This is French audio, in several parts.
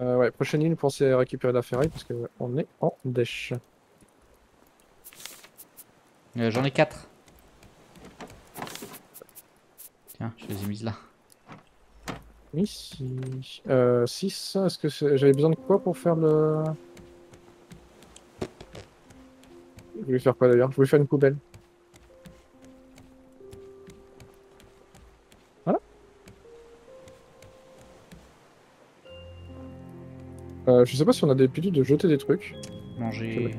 Ouais, prochaine île, pensez à récupérer de la ferraille parce qu'on est en dèche. J'en ai 4. Tiens, je les ai mises là. Ici. 6. Est-ce que j'avais besoin de quoi pour faire le. Je voulais faire quoi d'ailleurs? Je voulais faire une poubelle. Voilà. Je sais pas si on a des pilules de jeter des trucs. Manger.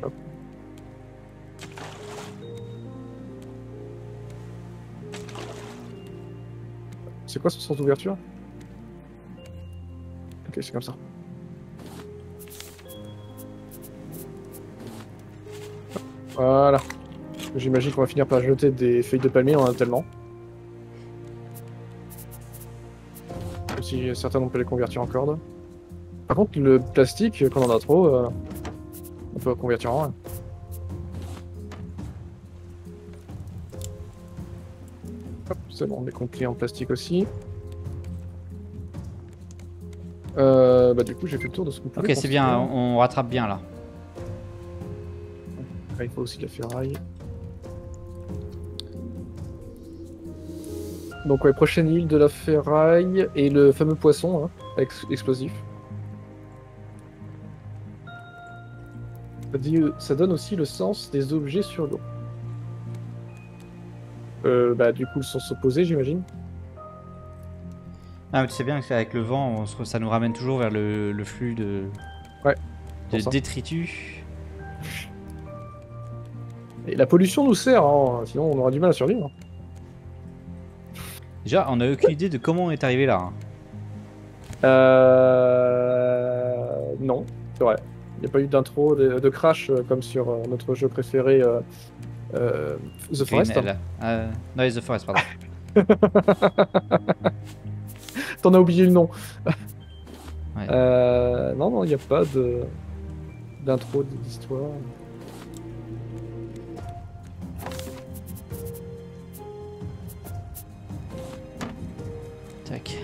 C'est quoi ce sens d'ouverture? Ok, c'est comme ça. Voilà. J'imagine qu'on va finir par jeter des feuilles de palmier, on en a tellement. Même si certains on peut les convertir en cordes. Par contre, le plastique, quand on en a trop, on peut le convertir en rien. C'est bon, on est complet en plastique aussi. Bah du coup j'ai fait le tour de ce qu'on peut. Ok, c'est bien, on rattrape bien là. Là, il faut aussi de la ferraille. Donc ouais, prochaine île de la ferraille et le fameux poisson hein, explosif. Ça donne aussi le sens des objets sur l'eau. Bah du coup le sens opposé j'imagine. Ah mais tu sais bien qu'avec le vent ça nous ramène toujours vers le flux de, ouais, de détritus. Et la pollution nous sert, hein, sinon on aura du mal à survivre. Déjà on a aucune idée de comment on est arrivé là. Hein. Non, c'est vrai. Il n'y a pas eu d'intro, de crash comme sur notre jeu préféré. The Forest. Non, The Forest, pardon. T'en as oublié le nom. Ouais. Non, il n'y a pas d'intro d'histoire. Tac.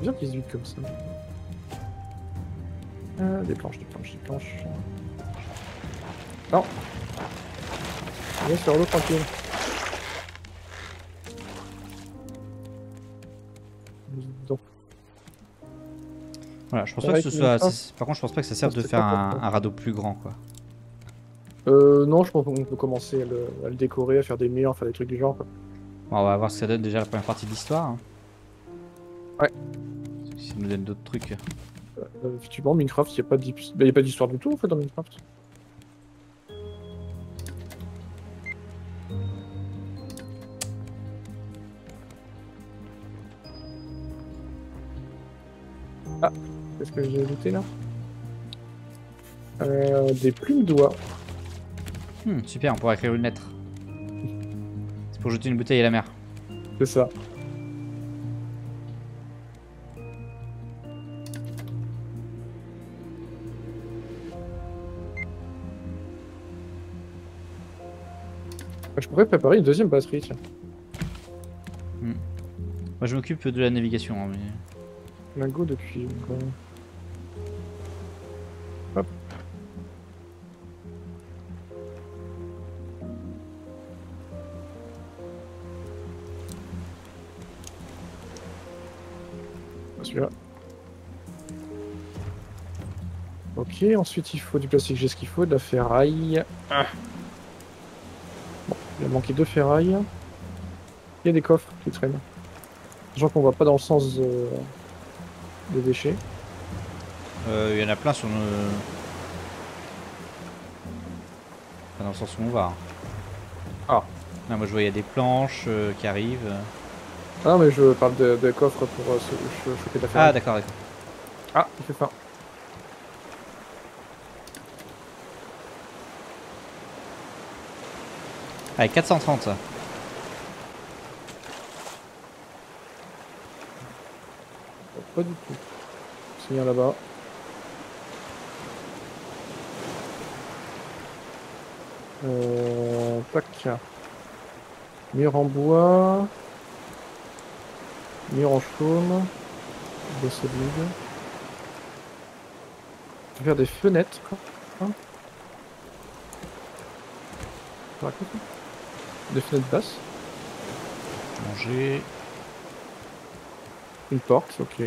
Bien qu'ils huilent comme ça. Des planches. Non. Viens sur l'eau tranquille. Donc. Voilà, je pense pas que ce soit. Par contre, je pense pas que ça serve de faire un radeau plus grand, quoi. Non, je pense qu'on peut commencer à le décorer, à faire des murs, à faire des trucs du genre, quoi. Bon, on va voir ce que ça donne déjà la première partie de l'histoire. Hein. Ouais. Si ça nous donne d'autres trucs. Effectivement, Minecraft, il n'y a pas d'histoire du tout en fait dans Minecraft. Ah, qu'est-ce que j'ai ajouté là? Des plumes d'oie. Super, on pourra écrire une lettre. C'est pour jeter une bouteille à la mer. C'est ça. Je pourrais préparer une deuxième batterie, tiens. Moi je m'occupe de la navigation, hein, mais... Lingot de cuivre... Hop. Celui-là. Ok, ensuite il faut du plastique, j'ai ce qu'il faut, de la ferraille... Ah. Il a manqué 2 ferrailles. Il y a des coffres qui traînent. Genre qu'on va pas dans le sens des déchets. Il y en a plein sur le... Enfin, dans le sens où on va. Hein. Ah. Non, moi je vois il y a des planches qui arrivent. Ah non mais je parle de coffres pour choper la ferraille. Ah d'accord. Ah, il fait faim. Allez, 430 ça. Pas du tout. C'est bien là-bas. Tac. Mur en bois. Mur en chaume. De solide. Vers des fenêtres, quoi. Hein, des fenêtres basses. Manger. Une porte, ok.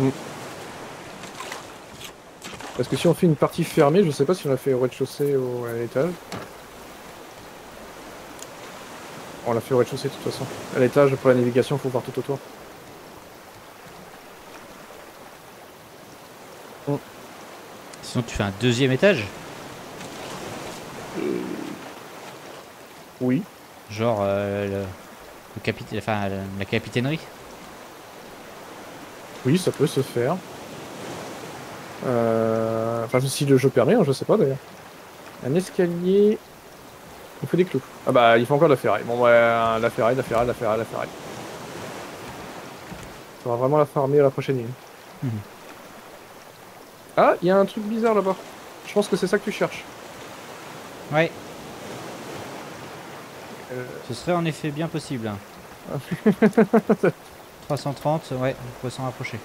Mm. Parce que si on fait une partie fermée, je sais pas si on l'a fait au rez-de-chaussée ou à l'étage. On l'a fait au rez-de-chaussée de toute façon. À l'étage, pour la navigation, faut voir tout autour. Mm. Sinon tu fais un deuxième étage? Oui. Genre le capitaine, enfin la capitainerie. Oui, ça peut se faire. Enfin, si le jeu permet, hein, je sais pas d'ailleurs. Un escalier. Il faut des clous. Ah bah, il faut encore de la ferraille. Bon, bah, la ferraille, la ferraille, la ferraille, la ferraille. Il faudra vraiment la farmer à la prochaine île. Mmh. Ah, il y a un truc bizarre là-bas. Je pense que c'est ça que tu cherches. Ouais. Ce serait en effet bien possible. 330, ouais, on peut s'en rapprocher.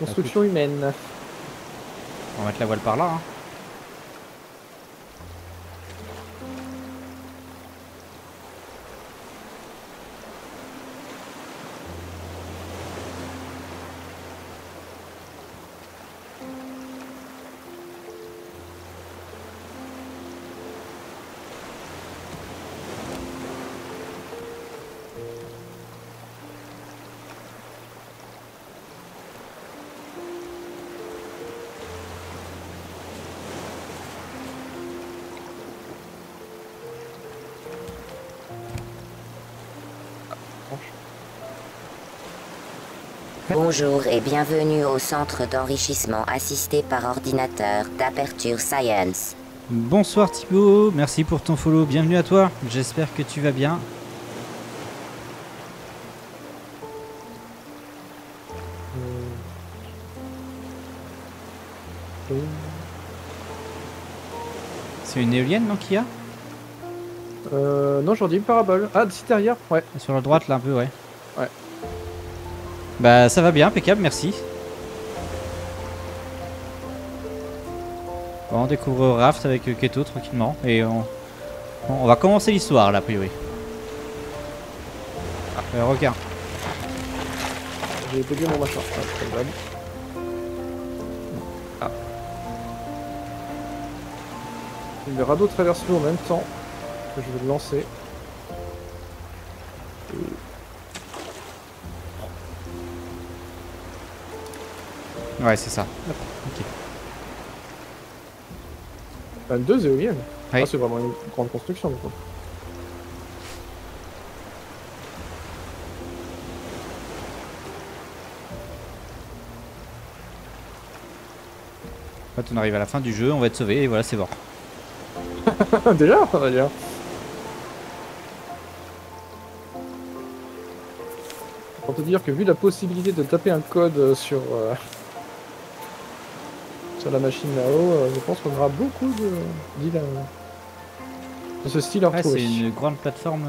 Construction humaine. On va mettre la voile par là. Hein. Bonjour et bienvenue au centre d'enrichissement assisté par ordinateur d'Aperture Science. Bonsoir Thibaut, merci pour ton follow, bienvenue à toi, j'espère que tu vas bien. C'est une éolienne non qu'il y a? Non, j'en dis une parabole. Ah, c'est derrière, ouais. Sur la droite là un peu, ouais. Ouais. Bah ça va bien, impeccable, merci. Bon, on découvre Raft avec Keto tranquillement et on va commencer l'histoire là, a priori. Ah, requin. J'ai bugué mon machin. Ah. Le radeau traverse l'eau en même temps que je vais le lancer. Ouais, c'est ça. Ok. 22 éoliennes. Oui. Ah, c'est vraiment une grande construction, du coup. En fait, on arrive à la fin du jeu, on va être sauvé et voilà, c'est mort. Déjà, on va dire. Pour te dire que vu la possibilité de taper un code sur... sur la machine là-haut, je pense qu'on aura beaucoup d'îles de ce style. Ouais, c'est une grande plateforme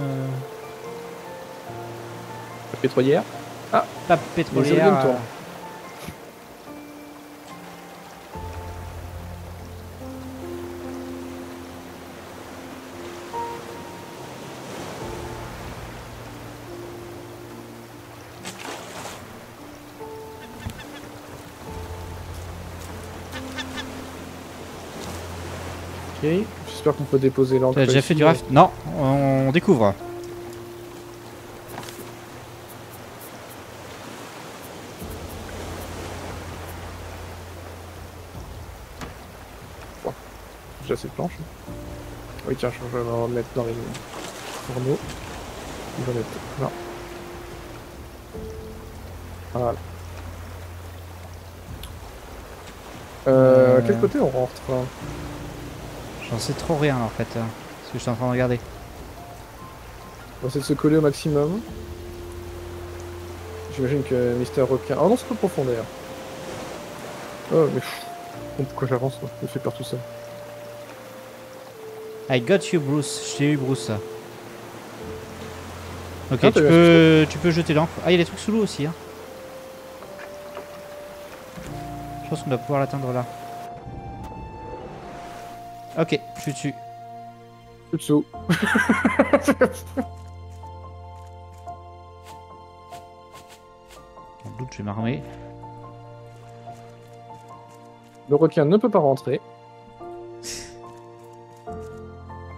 pétrolière. Ah, la pétrolière. J'espère qu'on peut déposer l'encre. T'as déjà fait du raft? Non, on découvre. Bon. J'ai assez de planches. Oui, tiens, je vais en mettre dans les fourneaux. Je vais mettre là. Voilà. Quel côté on rentre? J'en sais trop rien en fait, ce que je suis en train de regarder. On essaie de se coller au maximum. J'imagine que Mister Requin... Oh non, c'est pas profond d'ailleurs. Oh, mais bon, pourquoi j'avance, je me fais peur tout seul. I got you, Bruce. Je t'ai eu, Bruce. Ok, ah, tu peux jeter l'encre. Ah, il y a des trucs sous l'eau aussi. Hein. Je pense qu'on doit pouvoir l'atteindre là. Ok, je suis dessus. Je suis dessous. Sans doute, je vais m'armer. Le requin ne peut pas rentrer.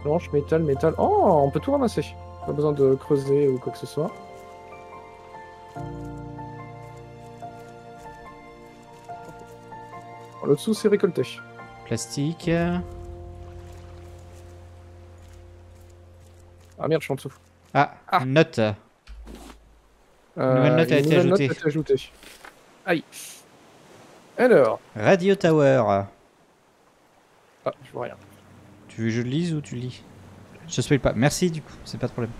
Planche, métal, métal. Oh, on peut tout ramasser. Pas besoin de creuser ou quoi que ce soit. Le dessous, c'est récolté. Plastique. Ah merde, je suis en dessous. Ah, une note. Une nouvelle note a été ajoutée. Aïe. Alors. Radio Tower. Ah, je vois rien. Tu veux que je lise ou tu lis? Je spoil pas. Merci du coup, c'est pas de problème.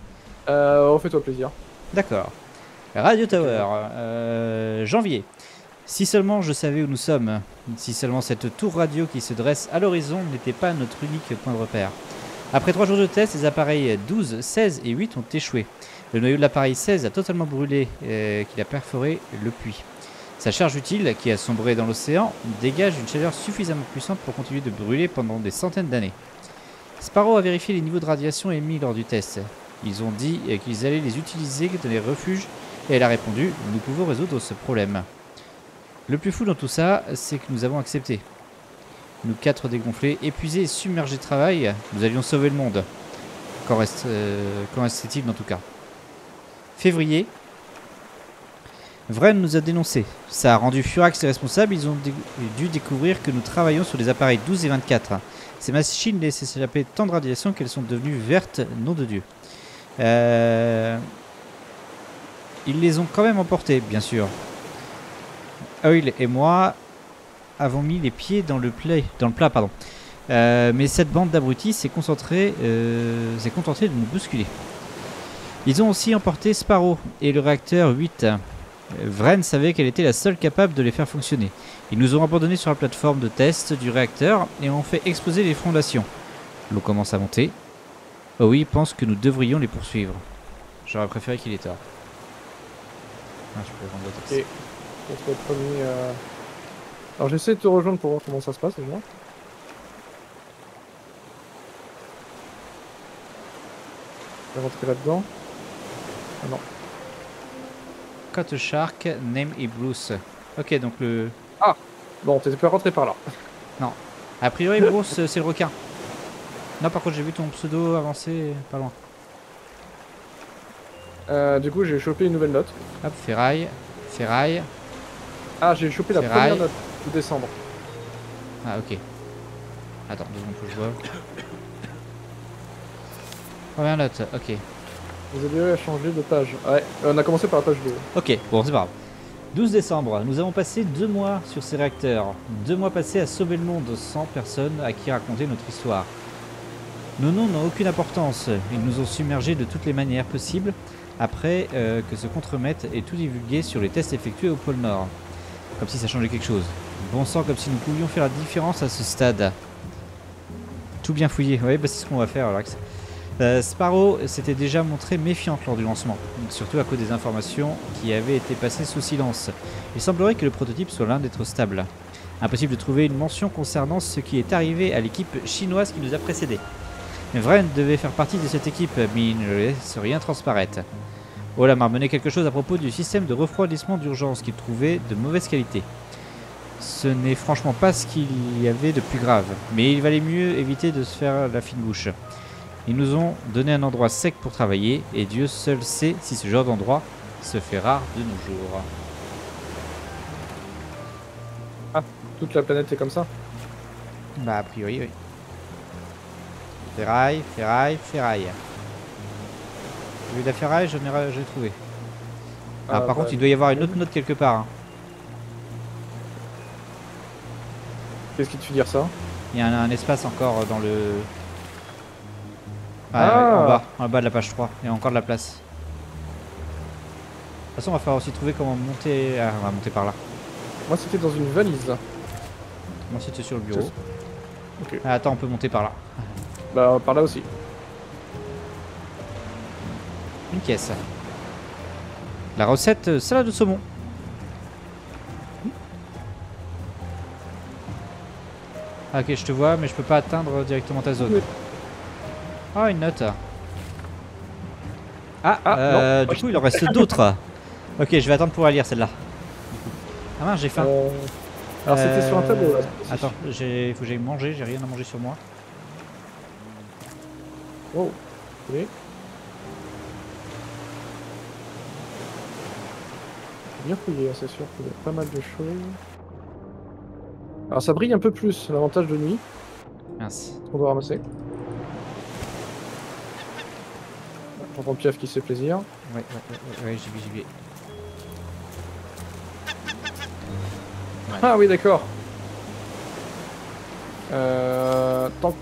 Fais-toi plaisir. D'accord. Radio Tower, janvier. Si seulement je savais où nous sommes. Si seulement cette tour radio qui se dresse à l'horizon n'était pas notre unique point de repère. Après 3 jours de test, les appareils 12, 16 et 8 ont échoué. Le noyau de l'appareil 16 a totalement brûlé, qu'il a perforé le puits. Sa charge utile, qui a sombré dans l'océan, dégage une chaleur suffisamment puissante pour continuer de brûler pendant des centaines d'années. Sparrow a vérifié les niveaux de radiation émis lors du test. Ils ont dit qu'ils allaient les utiliser dans les refuges et elle a répondu « Nous pouvons résoudre ce problème ». Le plus fou dans tout ça, c'est que nous avons accepté. Nous 4 dégonflés, épuisés et submergés de travail, nous allions sauver le monde. Qu'en restait-il en tout cas? Février. Vren nous a dénoncé. Ça a rendu furax les responsables, ils ont dû découvrir que nous travaillons sur les appareils 12 et 24. Ces machines laissaient s'échapper tant de radiations qu'elles sont devenues vertes, nom de Dieu. Ils les ont quand même emportées, bien sûr. Oil et moi avons mis les pieds dans le plat, pardon. Mais cette bande d'abrutis s'est concentrée, s'est contentée de nous bousculer. Ils ont aussi emporté Sparrow et le réacteur 8. Vren savait qu'elle était la seule capable de les faire fonctionner. Ils nous ont abandonnés sur la plateforme de test du réacteur et ont fait exploser les fondations. L'eau commence à monter. Owie pense que nous devrions les poursuivre. J'aurais préféré qu'il ait tort. Ah, je peux rendre la tête. Alors j'essaie de te rejoindre pour voir comment ça se passe déjà. Je vais rentrer là-dedans. Ah non. Kota-djakar, name et Bruce. Ok, donc le... Ah bon, t'es pas rentré par là. Non. A priori, Bruce, c'est le requin. Non, par contre, j'ai vu ton pseudo avancer pas loin. Du coup, j'ai chopé une nouvelle note. Hop, ferraille. Ferraille. Ah, j'ai chopé la première note de décembre. Ah, ok. Attends, 2 secondes que je vois. Première note, ok. Vous avez eu à changer de page. Ouais, on a commencé par la page 2. Ok, bon, c'est pas grave. 12 décembre, nous avons passé 2 mois sur ces réacteurs. 2 mois passés à sauver le monde sans personne à qui raconter notre histoire. Nos noms n'ont aucune importance. Ils nous ont submergés de toutes les manières possibles après que ce contremètre est tout divulgué sur les tests effectués au pôle Nord. Comme si ça changeait quelque chose. Bon sang, comme si nous pouvions faire la différence à ce stade. Tout bien fouillé. Oui, bah, c'est ce qu'on va faire, Alex. Sparrow s'était déjà montrée méfiante lors du lancement, surtout à cause des informations qui avaient été passées sous silence. Il semblerait que le prototype soit loin d'être stable. Impossible de trouver une mention concernant ce qui est arrivé à l'équipe chinoise qui nous a précédés. Vren devait faire partie de cette équipe, mais il ne laisse rien transparaître. Ola m'a ramené quelque chose à propos du système de refroidissement d'urgence qu'il trouvait de mauvaise qualité. Ce n'est franchement pas ce qu'il y avait de plus grave, mais il valait mieux éviter de se faire la fine bouche. Ils nous ont donné un endroit sec pour travailler, et Dieu seul sait si ce genre d'endroit se fait rare de nos jours. Ah, toute la planète est comme ça? Bah, a priori, oui. Ferraille, ferraille, ferraille. J'ai vu de la ferraille, j'en ai trouvé. Ah, par contre, il doit y avoir une autre note quelque part. Hein. Qu'est-ce qui te fait dire ça? Il y a un espace encore dans le... Ah. En bas de la page 3, il y a encore de la place. De toute façon, on va falloir aussi trouver comment monter. Ah, on va monter par là. Moi, c'était dans une valise. Moi c'était sur le bureau. Okay. Ah, attends, on peut monter par là. Bah par là aussi. Une caisse. La recette salade de saumon. Ah, ok, je te vois, mais je peux pas atteindre directement ta zone. Ah, une note. Ah, non. Du coup, il en reste d'autres. Ok, je vais attendre pour la lire celle-là. Ah mince, j'ai faim. Alors c'était sur un tableau là. Attends, faut que j'aille manger, j'ai rien à manger sur moi. Oh, oui. Bien fouillé, c'est sûr qu'il y a pas mal de choses. Alors ça brille un peu plus, l'avantage de nuit. Mince. On doit ramasser. J'entends Piaf qui se fait plaisir. Ouais, j'y vais. Ah oui, d'accord. Tant.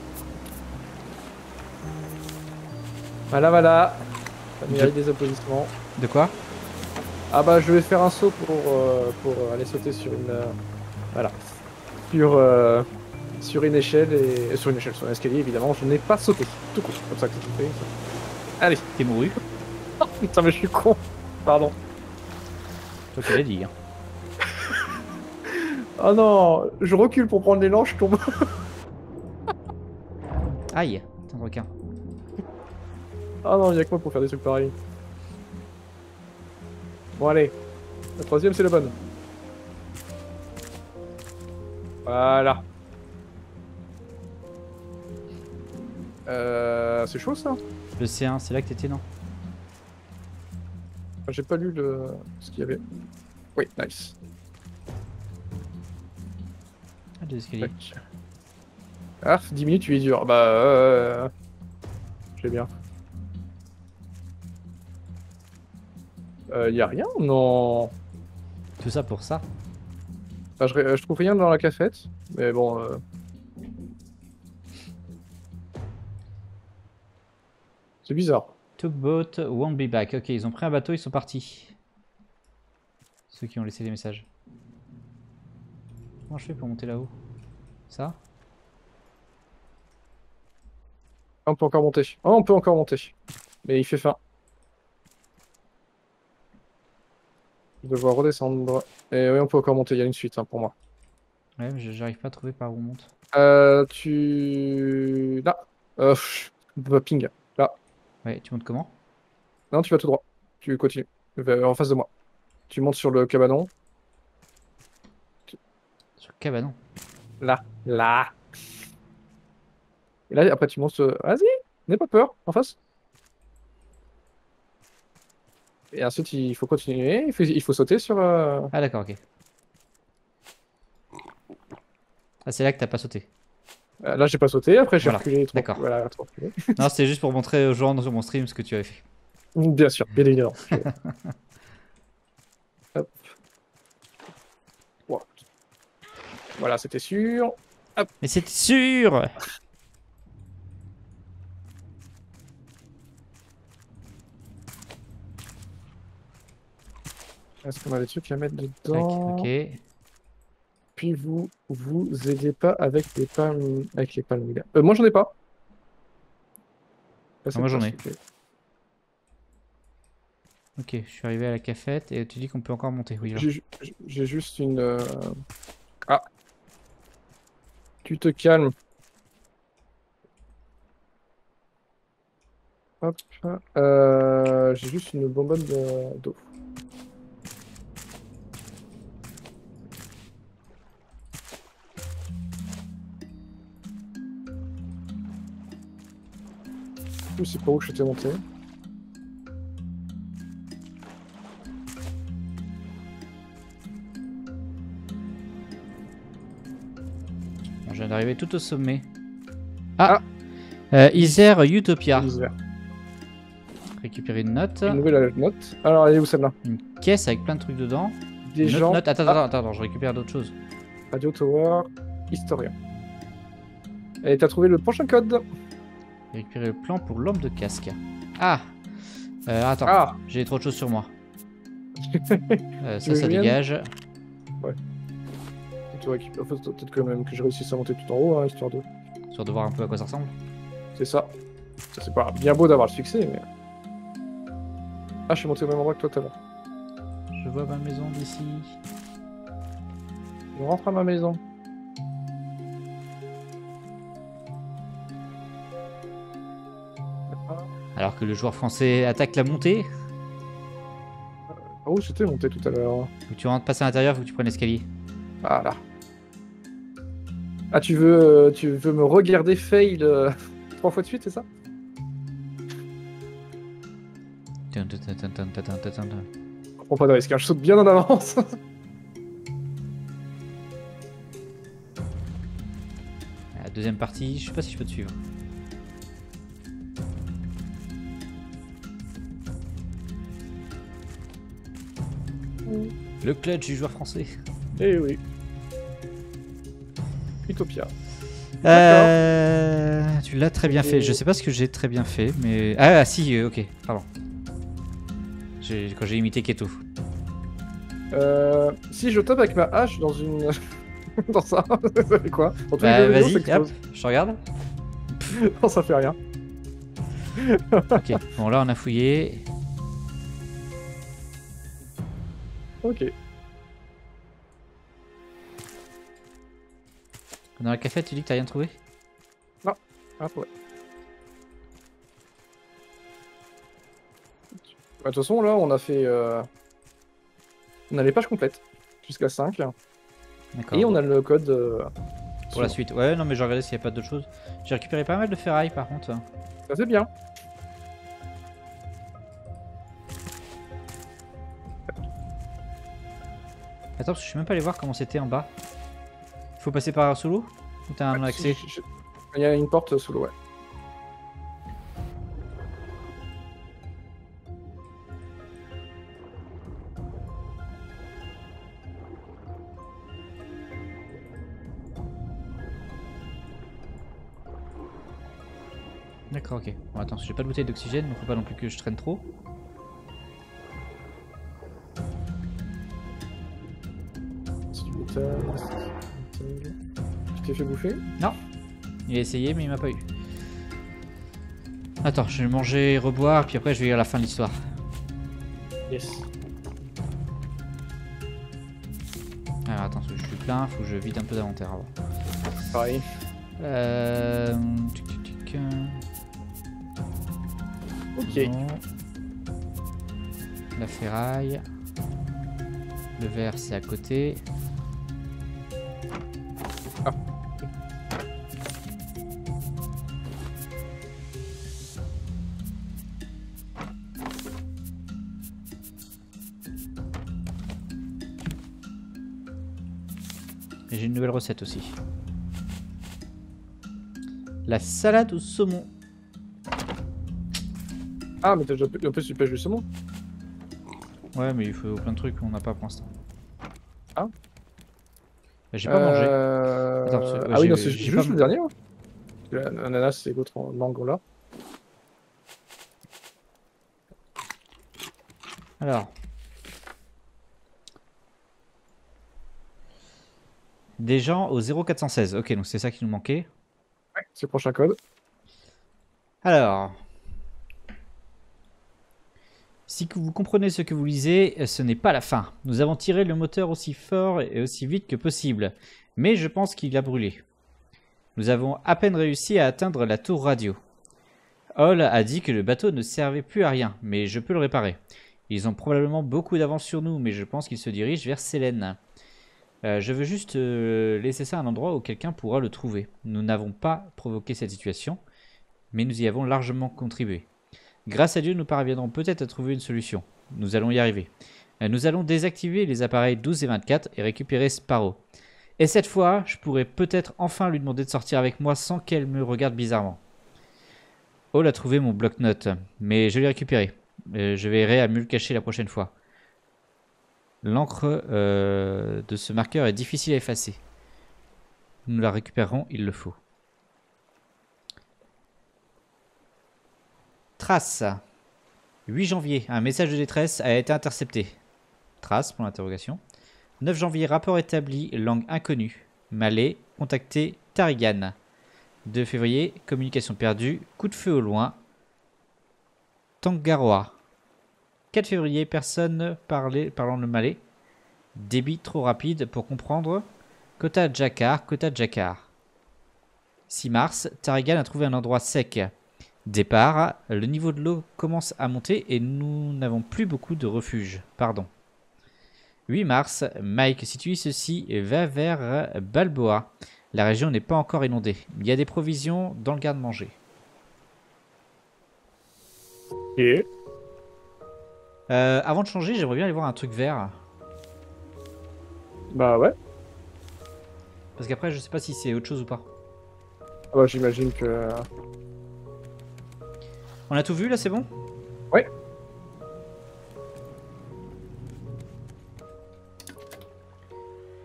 Voilà. Ça mérite des applaudissements. De quoi? Ah bah je vais faire un saut pour aller sauter sur une voilà. Sur une échelle et sur un escalier évidemment. Je n'ai pas sauté. Tout court. Comme ça que tu fais. Ça. Allez, t'es mouru. Oh putain mais je suis con. Pardon. Toi tu l'as dit. Hein. Oh non, je recule pour prendre l'élan, je tombe. Aïe, t'es un requin. Ah non, il y a que moi pour faire des trucs pareils. Bon allez, la troisième c'est la bonne. Voilà. C'est chaud ça. Le C1, c'est là que t'étais, non? J'ai pas lu ce qu'il y avait. Oui, nice. Des escaliers. Ah, 10 minutes, tu es dur. Bah, j'ai bien. Y a rien, non? Tout ça pour ça? Enfin, je trouve rien dans la cafette, mais bon. C'est bizarre. Tugboat won't be back. Ok, ils ont pris un bateau, ils sont partis. Ceux qui ont laissé des messages. Comment je fais pour monter là-haut? Ça? On peut encore monter. Oh, on peut encore monter. Mais il fait faim. Je dois redescendre. Et oui, on peut encore monter. Il y a une suite hein, pour moi. Ouais, mais j'arrive pas à trouver par où on monte. Là. Ping. Là. Ouais, tu montes comment? Non, tu vas tout droit. Tu continues. En face de moi. Tu montes sur le cabanon. Ok, bah non. Là. Et là, après, tu montes. Vas-y, n'aie pas peur, en face. Et ensuite, il faut continuer. Il faut sauter sur. Ah, d'accord, ok. Ah, c'est là que t'as pas sauté. Là, j'ai pas sauté. Après, j'ai reculé. D'accord. Voilà, non, c'était juste pour montrer aux gens sur mon stream ce que tu avais fait. Bien sûr, bien évidemment. Hop. Voilà, c'était sûr. Hop. Mais c'était sûr. Est-ce qu'on a des trucs à mettre dedans? Ok. Puis vous aidez pas avec les palmes, avec les palmes. Moi j'en ai pas. Là, moi j'en ai. Ok, je suis arrivé à la cafette et tu dis qu'on peut encore monter. Oui. J'ai juste une. Ah. Tu te calmes. Hop. J'ai juste une bonbonne d'eau. Je sais pas où je t'ai monté. Je viens d'arriver tout au sommet. Isère Utopia. Récupérer une note. Une nouvelle note. Alors, elle est où celle-là? Une caisse avec plein de trucs dedans. Des gens. Attends, je récupère d'autres choses. Radio Tower, Historia. Et t'as trouvé le prochain code. Récupérer le plan pour l'homme de casque. J'ai trop de choses sur moi. Ça dégage. Ouais. toi qui... Enfin, peut-être quand même que j'ai réussi à monter tout en haut, hein, histoire de... Histoire de voir un peu à quoi ça ressemble. C'est ça. Ça c'est pas bien beau d'avoir le succès, mais... Ah, je suis monté au même endroit que toi tout à l'heure. Je vois ma maison d'ici. Je rentre à ma maison. Alors que le joueur français attaque la montée. Ah oui, c'était monté tout à l'heure. Faut que tu rentres, passes à l'intérieur, faut que tu prennes l'escalier. Voilà. Ah, tu veux me regarder fail 3 fois de suite, c'est ça? Oh, pas de risque, je saute bien en avance. La deuxième partie, je sais pas si je peux te suivre. Le clutch du joueur français. Eh oui. Utopia. Tu l'as très bien fait. Je sais pas ce que j'ai très bien fait, mais... Ah, si, ok, pardon. Quand j'ai imité Keto. Si je tape avec ma hache dans une... dans ça, ça fait quoi? Bah, vas-y, je te regarde. Non, ça fait rien. Ok, bon là on a fouillé. Ok. Dans le café, tu dis que t'as rien trouvé? Non, rien trouvé. De toute façon, là, on a fait... On a les pages complètes, jusqu'à 5. Et on a le code... pour la suite. Ouais, non, mais je regardais s'il n'y a pas d'autre chose. J'ai récupéré pas mal de ferraille, par contre. Ça, c'est bien. Attends, parce que je suis même pas allé voir comment c'était en bas. Faut passer par sous l'eau? Ou t'as un accès? Il y a une porte sous l'eau, ouais. D'accord, ok. Bon, attends, j'ai pas de bouteille d'oxygène, donc faut pas non plus que je traîne trop. Tu t'es fait bouffer? Non. Il a essayé mais il m'a pas eu. Attends, je vais manger, reboire, puis après je vais lire la fin de l'histoire. Yes. Alors attends, je suis plein, faut que je vide un peu d'inventaire avant. Pareil. Ok. Non. La ferraille. Le verre c'est à côté. Ah. Et j'ai une nouvelle recette aussi. La salade au saumon. Ah mais t'as déjà un peu sur pêche du saumon. Ouais mais il faut plein de trucs qu'on n'a pas pour l'instant. Ah. J'ai pas mangé. Attends, ah oui, non, c'est juste le dernier. L'ananas, c'est l'autre mango là. Alors. Des gens au 0416. Ok, donc c'est ça qui nous manquait. Ouais, c'est le prochain code. Alors. Si vous comprenez ce que vous lisez, ce n'est pas la fin. Nous avons tiré le moteur aussi fort et aussi vite que possible, mais je pense qu'il a brûlé. Nous avons à peine réussi à atteindre la tour radio. Hall a dit que le bateau ne servait plus à rien, mais je peux le réparer. Ils ont probablement beaucoup d'avance sur nous, mais je pense qu'ils se dirigent vers Sélène. Je veux juste laisser ça à un endroit où quelqu'un pourra le trouver. Nous n'avons pas provoqué cette situation, mais nous y avons largement contribué. Grâce à Dieu, nous parviendrons peut-être à trouver une solution. Nous allons y arriver. Nous allons désactiver les appareils 12 et 24 et récupérer Sparrow. Et cette fois, je pourrais peut-être enfin lui demander de sortir avec moi sans qu'elle me regarde bizarrement. Hall a trouvé mon bloc-notes, mais je l'ai récupéré. Je verrai à mieux le cacher la prochaine fois. L'encre de ce marqueur est difficile à effacer. Nous la récupérerons, il le faut. Trace. 8 janvier, un message de détresse a été intercepté. Trace, point d'interrogation. 9 janvier, rapport établi, langue inconnue. Malais, contacté Tarigan. 2 février, communication perdue, coup de feu au loin. Tangaroa. 4 février, personne parlant le malais. Débit trop rapide pour comprendre. Kota-djakar. 6 mars, Tarigan a trouvé un endroit sec. Départ, le niveau de l'eau commence à monter et nous n'avons plus beaucoup de refuge. 8 mars, Mike, si tu lis ceci, va vers Balboa. La région n'est pas encore inondée. Il y a des provisions dans le garde-manger. Et avant de changer, j'aimerais bien aller voir un truc vert. Bah ouais. Parce qu'après, je sais pas si c'est autre chose ou pas. Ah bah j'imagine que... On a tout vu là, c'est bon? Ouais.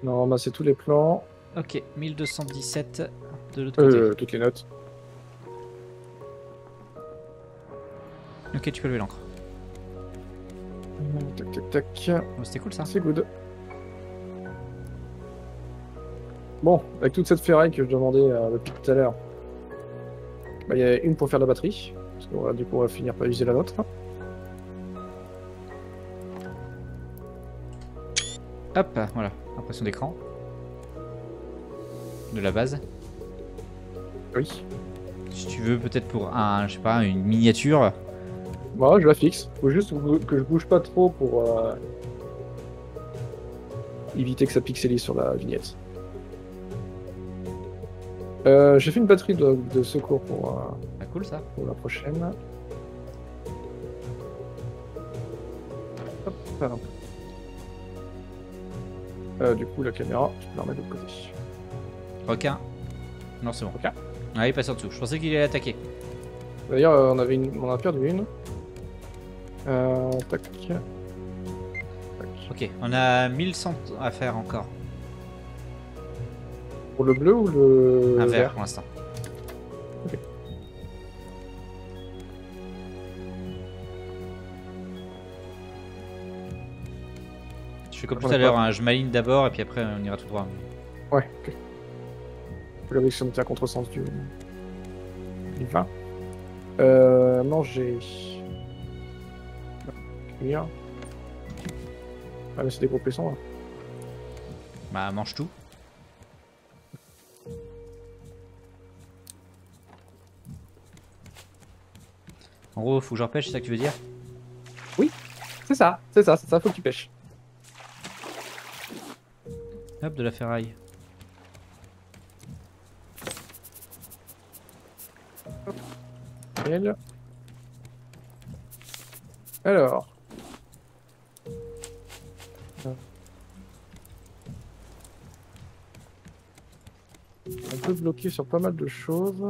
Non, bah c'est tous les plans. Ok, 1217 de l'autre côté. Toutes les notes. Ok, tu peux lever l'encre. Tac tac tac. Oh, c'était cool ça. C'est good. Bon, avec toute cette ferraille que je demandais depuis tout à l'heure, bah, y a une pour faire la batterie. Parce que, voilà, du coup, on va finir par user la nôtre. Hop, voilà, impression d'écran. De la base. Oui. Si tu veux, peut-être pour un, je sais pas, une miniature. Bon, je la fixe. Faut juste que je bouge pas trop pour éviter que ça pixelise sur la vignette. J'ai fait une batterie de secours pour, ah, cool, ça. Pour la prochaine. Hop, pardon. Du coup, la caméra, je peux la remettre de l'autre côté. Requin. Non, c'est bon. Requin. Ah, il passe en dessous. Je pensais qu'il allait attaquer. D'ailleurs, on a perdu une. Tac. Ok, on a 1100 à faire encore. Pour le bleu ou le un vert pour l'instant. Ok. Je fais comme tout à l'heure, hein, je m'aligne d'abord et puis après on ira tout droit. Ouais, ok. La direction était à contresens du. Enfin. Manger. Bien. Ah, mais c'est des gros pessons là. Bah, mange tout. En gros, faut que je repêche, c'est ça que tu veux dire? Oui, c'est ça, faut que tu pêches. Hop, de la ferraille. Alors. On peut bloquer sur pas mal de choses.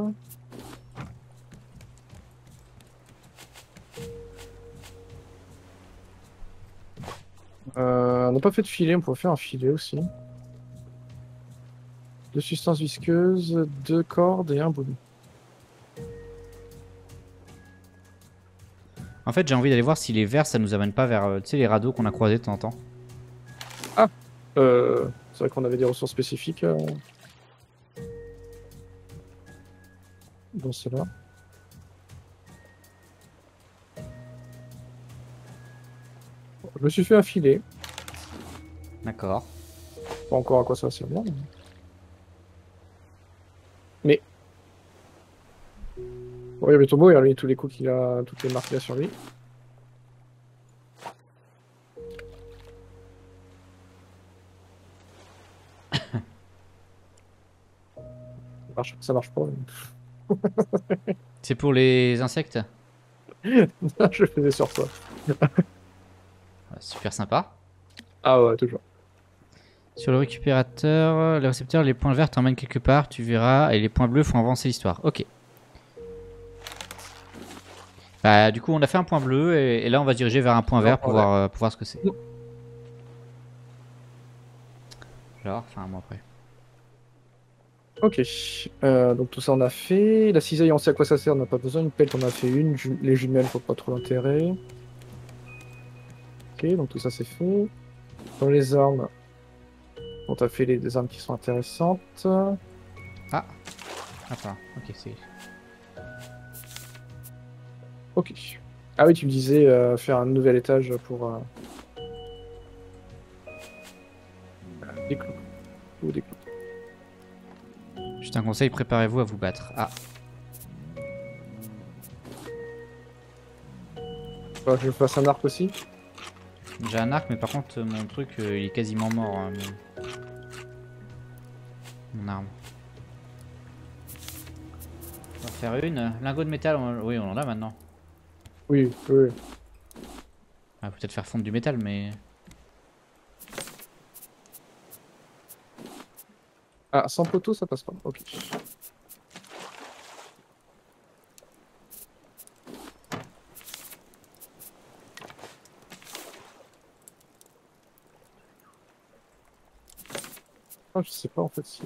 On n'a pas fait de filet, on pourrait faire un filet aussi. 2 substances visqueuses, 2 cordes et un bout. En fait, j'ai envie d'aller voir si les verts, ça nous amène pas vers tu sais, les radeaux qu'on a croisés de temps en temps. Ah, c'est vrai qu'on avait des ressources spécifiques. Dans cela. Bon, je me suis fait un filet. D'accord. Pas encore à quoi ça va servir. Mais... Bon, il y avait Tombo, il a remis tous les coups qu'il a, toutes les marques qu'il a sur lui. Ça marche pas. Mais... C'est pour les insectes? Non, je faisais sur toi. Super sympa. Ah ouais, toujours. Sur le récupérateur, le récepteur, les points verts t'emmènent quelque part, tu verras, et les points bleus font avancer l'histoire. Ok. Bah, du coup, on a fait un point bleu et là, on va se diriger vers un point vert pour voir ce que c'est. Genre, enfin, un mois après. Ok. Donc, tout ça, on a fait. La cisaille, on sait à quoi ça sert, on n'a pas besoin. Une pelle, on a fait une. Les jumelles, faut pas trop l'intérêt. Ok, donc tout ça, c'est fait. Dans les armes, On t'a fait des armes qui sont intéressantes. Ah. Attends, ok, c'est... Ok. Ah oui, tu me disais faire un nouvel étage pour... Des clous. Ou des clous. Juste un conseil, préparez-vous à vous battre. Ah. Faut que je fasse un arc aussi. J'ai un arc, mais par contre, mon truc, il est quasiment mort. Hein, mon arme. On va faire une. Lingot de métal, on... oui, on en a maintenant. Oui, oui. On va peut-être faire fondre du métal, mais... Ah, sans poteau, ça passe pas. Ok. Je sais pas en fait si...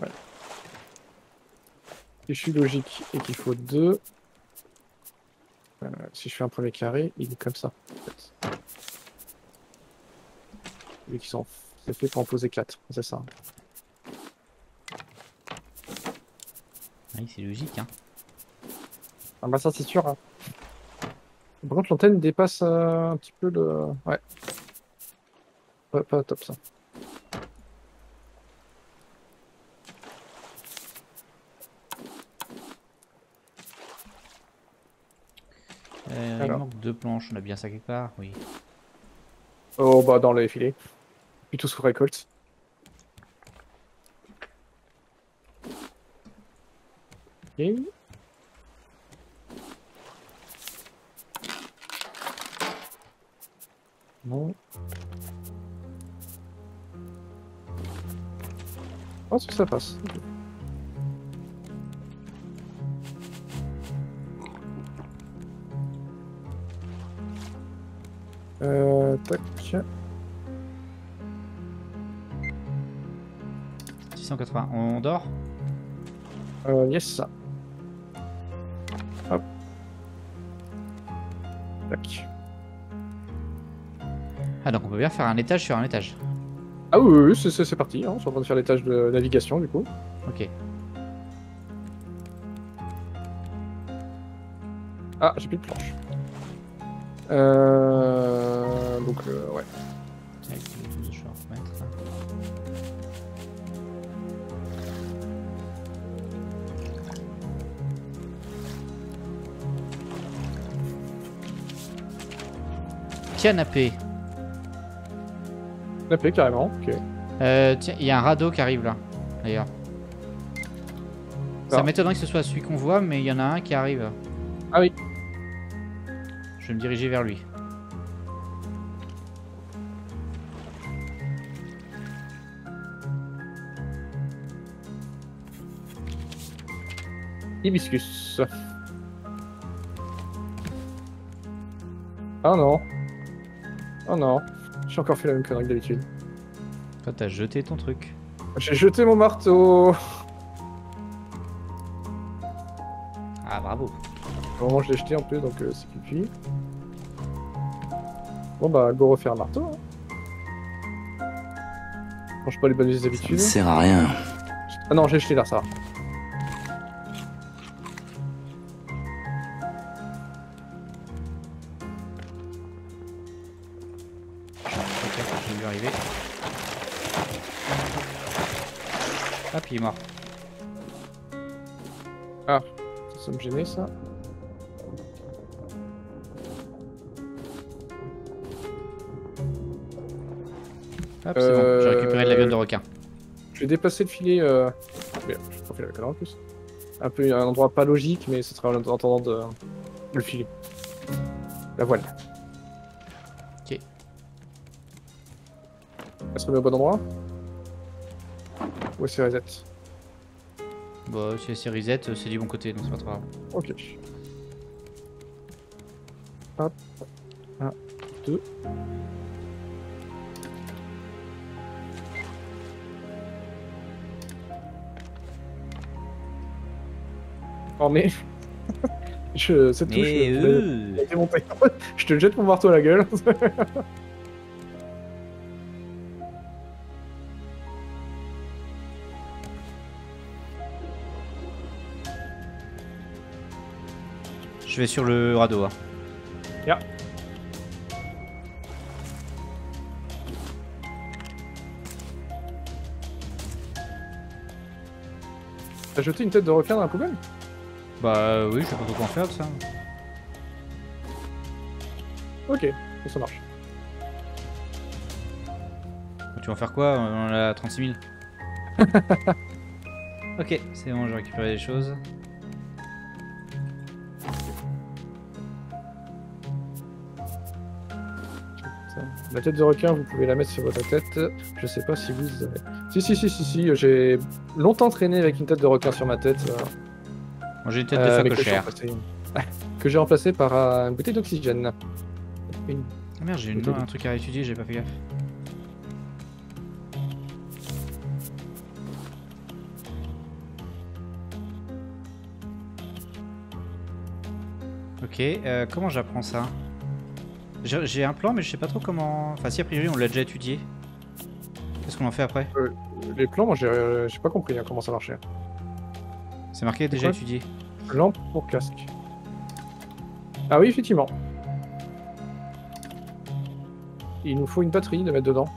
Ouais. Si je suis logique et qu'il faut deux... si je fais un premier carré, il est comme ça. En fait. Vu qu'ils sont... C'est fait pour en poser 4, c'est ça. Oui, c'est logique, hein. Ah bah ça c'est sûr. Hein. Par contre l'antenne dépasse un petit peu le... Ouais. Ouais, pas top ça. Il manque deux planches, on a bien ça quelque part, oui. Oh bah dans les filets. Puis tout sous récolte. Ok. Bon. Je pense que ça passe. Tac. On dort? Yes, ça. Hop. Tac. Ah, donc on peut bien faire un étage sur un étage. Ah oui, oui c'est parti, hein. On est en train de faire l'étage de navigation du coup. Ok. Ah, j'ai plus de planche. Donc, ouais. Canapé. Canapé carrément, ok. Tiens, il y a un radeau qui arrive là, d'ailleurs. Ça m'étonnerait que ce soit celui qu'on voit, mais il y en a un qui arrive. Ah oui. Je vais me diriger vers lui. Hibiscus. Ah non. Oh non, j'ai encore fait la même connerie que d'habitude. Toi t'as jeté ton truc. J'ai jeté mon marteau. Ah bravo. Au moment où je l'ai jeté en plus donc c'est pipi. Bon bah go refaire un marteau. Hein. Change pas les bonnes vieilles habitudes. Ça sert à rien. Ah non j'ai jeté là ça va. Il est mort. Ah, ça me gênait ça. Hop, c'est bon, j'ai récupéré de la viande de requin. Je vais dépasser le filet. Mais, je vais pas faire la colère en plus. Un peu un endroit pas logique, mais ce sera en attendant de le filet. La voile. Ok. Est-ce qu'on est au bon endroit? Ouais, c'est reset. Bon, si c'est reset, c'est du bon côté, donc c'est pas trop grave. Ok. Hop. 1, 2. Oh, mais. Cette touche, je te jette mon marteau à la gueule. Je vais sur le radeau. Hein. Yeah. T'as jeté une tête de requin dans la poubelle? Bah oui, je sais pas trop quoi en faire de ça. Ok, ça marche. Tu vas en faire quoi? On a 36 000. Ok, c'est bon, j'ai récupéré des choses. La tête de requin, vous pouvez la mettre sur votre tête. Je sais pas si vous avez... Si, j'ai longtemps traîné avec une tête de requin sur ma tête. J'ai une tête de facochère. Que j'ai remplacée par une bouteille d'oxygène. Une... Ah merde, j'ai un truc à étudier, j'ai pas fait gaffe. Ok, comment j'apprends ça? J'ai un plan mais je sais pas trop comment... Enfin si, a priori on l'a déjà étudié. Qu'est-ce qu'on en fait après? Les plans, moi j'ai pas compris comment ça marchait. C'est marqué déjà étudié. Plan pour casque. Ah oui, effectivement. Il nous faut une batterie de mettre dedans.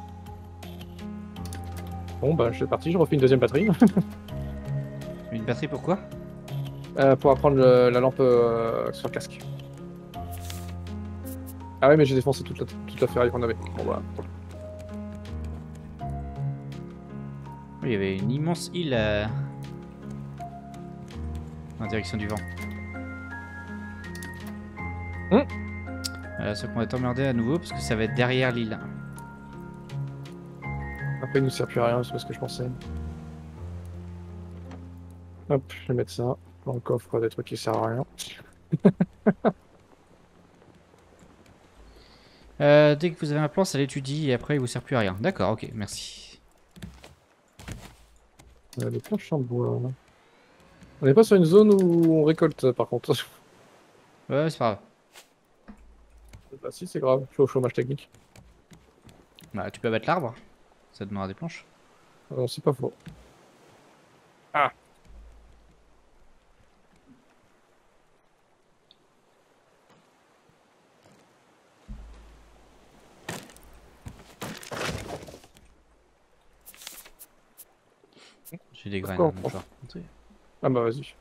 Bon bah c'est parti, je refais une deuxième batterie. Une batterie pour quoi? Pour apprendre la lampe sur le casque. Ah ouais mais j'ai défoncé toute la ferraille qu'on avait. Bon voilà. Il y avait une immense île en direction du vent. Voilà, sauf qu'on va être emmerdé à nouveau parce que ça va être derrière l'île. Après il nous sert plus à rien, c'est pas ce que je pensais. Hop, je vais mettre ça dans le coffre des trucs qui servent à rien. Dès que vous avez un plan, ça l'étudie et après il vous sert plus à rien. D'accord, ok, merci. Les planches en bois. On n'est pas sur une zone où on récolte par contre. Ouais, c'est pas grave. Bah si, c'est grave, je suis au chômage technique. Bah tu peux abattre l'arbre, ça te donnera des planches. Non, c'est pas faux. Ah! J'ai des graines. Ah bah vas-y.